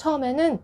처음에는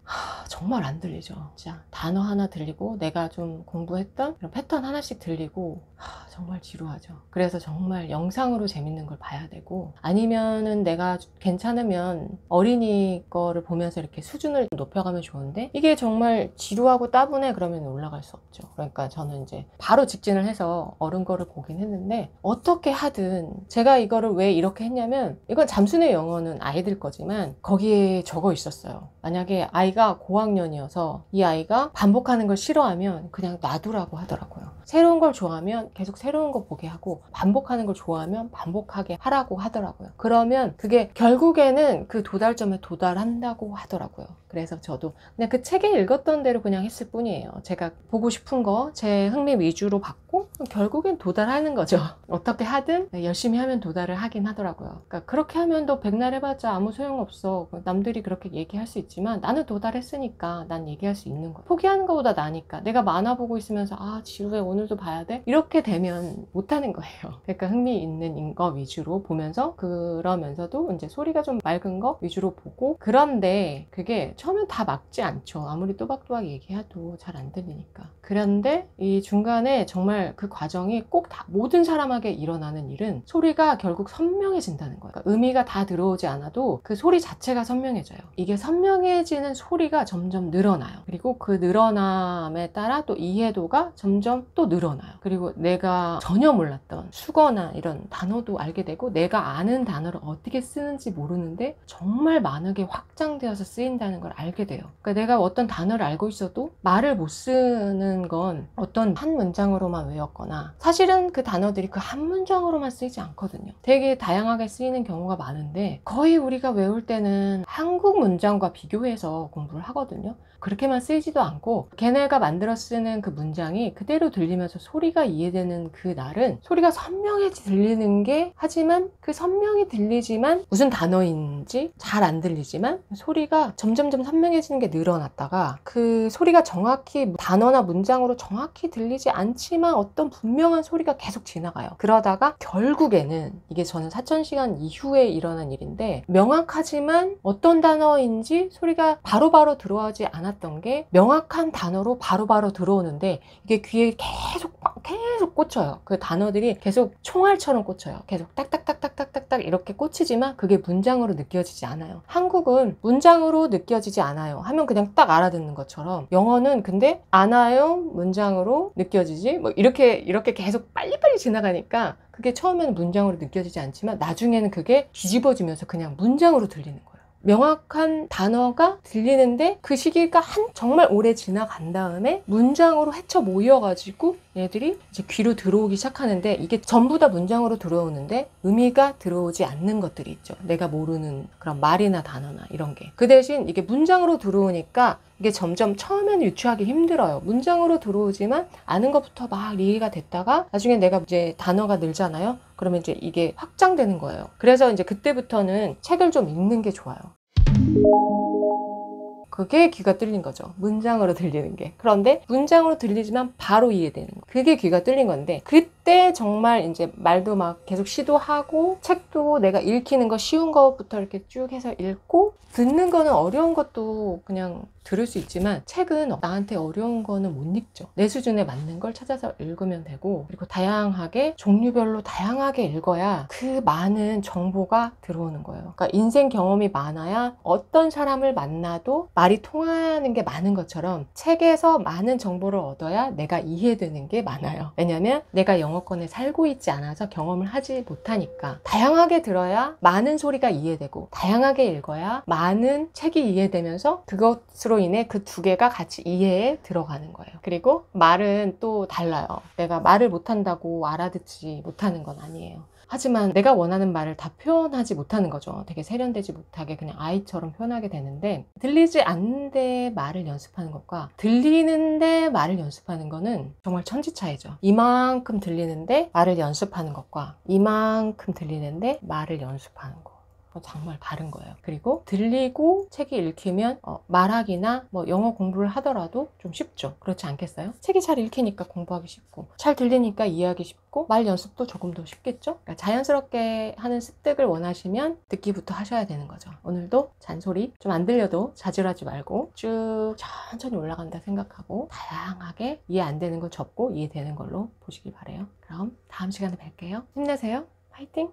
정말 안 들리죠. 진짜 단어 하나 들리고 내가 좀 공부했던 이런 패턴 하나씩 들리고 정말 지루하죠. 그래서 정말 영상으로 재밌는 걸 봐야 되고, 아니면은 내가 괜찮으면 어린이 거를 보면서 이렇게 수준을 높여가면 좋은데 이게 정말 지루하고 따분해 그러면 올라갈 수 없죠. 그러니까 저는 이제 바로 직진을 해서 어른 거를 보긴 했는데, 어떻게 하든 제가 이거를 왜 이렇게 했냐면, 이건 잠수의 영어는 아이들 거지만 거기에 적어 있었어요. 만약에 아이가 고학년이어서 이 아이가 반복하는 걸 싫어하면 그냥 놔두라고 하더라고요. 새로운 걸 좋아하면 계속 새로운 거 보게 하고, 반복하는 걸 좋아하면 반복하게 하라고 하더라고요. 그러면 그게 결국에는 그 도달점에 도달한다고 하더라고요. 그래서 저도 그냥 그 책에 읽었던 대로 그냥 했을 뿐이에요. 제가 보고 싶은 거 제 흥미 위주로 봤고 결국엔 도달하는 거죠. 어떻게 하든 열심히 하면 도달을 하긴 하더라고요. 그러니까 그렇게 하면 너 백날 해봤자 아무 소용없어, 남들이 그렇게 얘기할 수 있지만 나는 도달했으니까 난 얘기할 수 있는 거야. 포기하는 것보다 나니까. 내가 만화 보고 있으면서 아 지루해 오늘도 봐야 돼? 이렇게 되면 못하는 거예요. 그러니까 흥미 있는 거 위주로 보면서, 그러면서도 이제 소리가 좀 맑은 거 위주로 보고. 그런데 그게 처음엔 다 막지 않죠. 아무리 또박또박 얘기해도 잘 안 들리니까. 그런데 이 중간에 정말 그 과정이 꼭 다 모든 사람에게 일어나는 일은 소리가 결국 선명해진다는 거예요. 그러니까 의미가 다 들어오지 않아도 그 소리 자체가 선명해져요. 이게 선명해지는 소리가 점점 늘어나요. 그리고 그 늘어남에 따라 또 이해도가 점점 또 늘어나요. 그리고 내가 전혀 몰랐던 수거나 이런 단어도 알게 되고, 내가 아는 단어를 어떻게 쓰는지 모르는데 정말 많게 확장되어서 쓰인다는 걸 알게 돼요. 그러니까 내가 어떤 단어를 알고 있어도 말을 못 쓰는 건 어떤 한 문장으로만 외웠거나, 사실은 그 단어들이 그 한 문장으로만 쓰이지 않거든요. 되게 다양하게 쓰이는 경우가 많은데 거의 우리가 외울 때는 한국 문장과 비교해서 공부를 하거든요. 그렇게만 쓰이지도 않고 걔네가 만들어 쓰는 그 문장이 그대로 들리면서 소리가 이해되는 그 날은 소리가 선명히 들리는 게, 하지만 그 선명히 들리지만 무슨 단어인지 잘 안 들리지만 소리가 점점점 선명해지는 게 늘어났다가, 그 소리가 정확히 단어나 문장으로 정확히 들리지 않지만 어떤 분명한 소리가 계속 지나가요. 그러다가 결국에는, 이게 저는 4000시간 이후에 일어난 일인데, 명확하지만 어떤 단어인지 소리가 바로바로 들어오지 않았던 게 명확한 단어로 바로바로 들어오는데 이게 귀에 계속 꽂혀요. 그 단어들이 계속 총알처럼 꽂혀요. 계속 딱딱딱딱딱딱 이렇게 꽂히지만 그게 문장으로 느껴지지 않아요. 한국은 문장으로 느껴지지 않아요 하면 그냥 딱 알아듣는 것처럼, 영어는 근데 안아요 문장으로 느껴지지 뭐 이렇게 계속 빨리빨리 지나가니까 그게 처음에는 문장으로 느껴지지 않지만 나중에는 그게 뒤집어지면서 그냥 문장으로 들리는 거예요. 명확한 단어가 들리는데 그 시기가 정말 오래 지나간 다음에 문장으로 헤쳐 모여가지고 얘들이 이제 귀로 들어오기 시작하는데, 이게 전부 다 문장으로 들어오는데 의미가 들어오지 않는 것들이 있죠. 내가 모르는 그런 말이나 단어나 이런 게. 그 대신 이게 문장으로 들어오니까 이게 점점 처음에는 유추하기 힘들어요. 문장으로 들어오지만 아는 것부터 막 이해가 됐다가 나중에 내가 이제 단어가 늘잖아요. 그러면 이제 이게 확장되는 거예요. 그래서 이제 그때부터는 책을 좀 읽는 게 좋아요. 그게 귀가 뚫린 거죠. 문장으로 들리는 게. 그런데 문장으로 들리지만 바로 이해되는 거. 그게 귀가 뚫린 건데, 그때 정말 이제 말도 막 계속 시도하고, 책도 내가 읽히는 거 쉬운 거부터 이렇게 쭉 해서 읽고, 듣는 거는 어려운 것도 그냥 들을 수 있지만 책은 나한테 어려운 거는 못 읽죠. 내 수준에 맞는 걸 찾아서 읽으면 되고, 그리고 다양하게 종류별로 다양하게 읽어야 그 많은 정보가 들어오는 거예요. 그러니까 인생 경험이 많아야 어떤 사람을 만나도 말이 통하는 게 많은 것처럼 책에서 많은 정보를 얻어야 내가 이해되는 게 많아요. 왜냐면 내가 영어권에 살고 있지 않아서 경험을 하지 못하니까. 다양하게 들어야 많은 소리가 이해되고, 다양하게 읽어야 많은 책이 이해되면서 그것으로 인해 그 두 개가 같이 이해에 들어가는 거예요. 그리고 말은 또 달라요. 내가 말을 못한다고 알아듣지 못하는 건 아니에요. 하지만 내가 원하는 말을 다 표현하지 못하는 거죠. 되게 세련되지 못하게 그냥 아이처럼 표현하게 되는데, 들리지 않는데 말을 연습하는 것과 들리는데 말을 연습하는 거는 정말 천지 차이죠. 이만큼 들리는데 말을 연습하는 것과 이만큼 들리는데 말을 연습하는 것. 정말 바른 거예요. 그리고 들리고 책이 읽히면 말하기나 뭐 영어 공부를 하더라도 좀 쉽죠. 그렇지 않겠어요? 책이 잘 읽히니까 공부하기 쉽고, 잘 들리니까 이해하기 쉽고, 말 연습도 조금 더 쉽겠죠? 그러니까 자연스럽게 하는 습득을 원하시면 듣기부터 하셔야 되는 거죠. 오늘도 잔소리 좀 안 들려도 자질하지 말고 쭉 천천히 올라간다 생각하고, 다양하게 이해 안 되는 거 접고 이해되는 걸로 보시길 바래요. 그럼 다음 시간에 뵐게요. 힘내세요. 파이팅!